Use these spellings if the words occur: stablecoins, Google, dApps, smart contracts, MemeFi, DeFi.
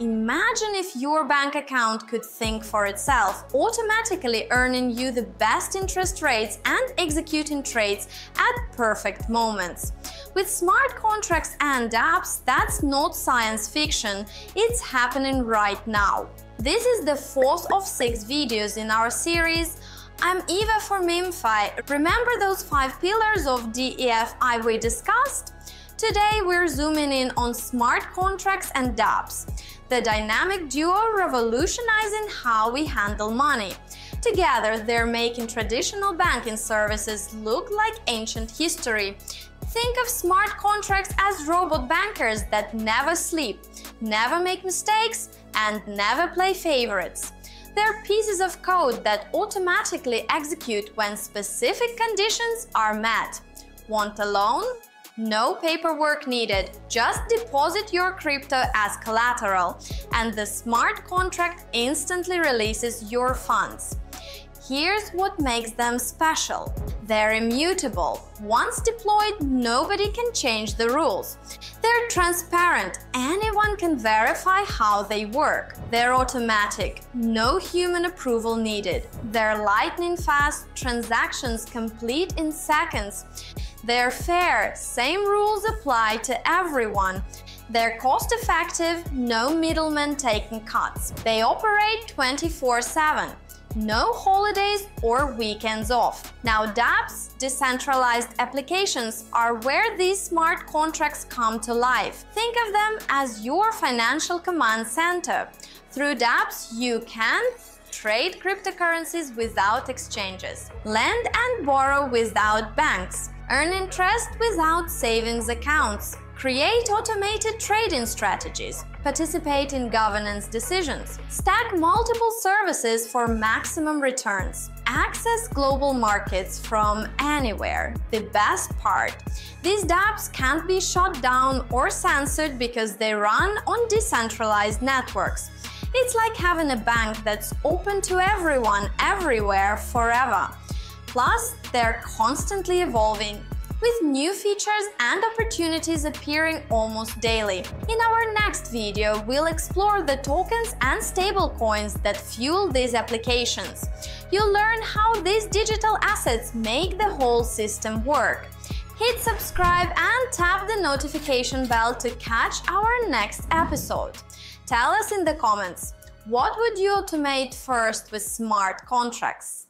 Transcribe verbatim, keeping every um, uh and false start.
Imagine if your bank account could think for itself, automatically earning you the best interest rates and executing trades at perfect moments. With smart contracts and dApps, that's not science fiction, it's happening right now. This is the fourth of six videos in our series. I'm Eva for MemeFi. Remember those five pillars of DeFi we discussed? Today we're zooming in on smart contracts and dApps, the dynamic duo revolutionizing how we handle money. Together, they're making traditional banking services look like ancient history. Think of smart contracts as robot bankers that never sleep, never make mistakes, and never play favorites. They're pieces of code that automatically execute when specific conditions are met. Want a loan? No paperwork needed, just deposit your crypto as collateral, and the smart contract instantly releases your funds. Here's what makes them special. They're immutable. Once deployed, nobody can change the rules. They're transparent. Anyone can verify how they work. They're automatic. No human approval needed. They're lightning fast. Transactions complete in seconds. They're fair. Same rules apply to everyone. They're cost-effective. No middlemen taking cuts. They operate twenty-four seven. No holidays or weekends off. Now, dApps, decentralized applications, are where these smart contracts come to life. Think of them as your financial command center. Through dApps, you can trade cryptocurrencies without exchanges, lend and borrow without banks, earn interest without savings accounts, create automated trading strategies, participate in governance decisions, stack multiple services for maximum returns, access global markets from anywhere. The best part, these dApps can't be shut down or censored because they run on decentralized networks. It's like having a bank that's open to everyone, everywhere, forever. Plus, they're constantly evolving, with new features and opportunities appearing almost daily. In our next video, we'll explore the tokens and stablecoins that fuel these applications. You'll learn how these digital assets make the whole system work. Hit subscribe and tap the notification bell to catch our next episode. Tell us in the comments, what would you automate first with smart contracts?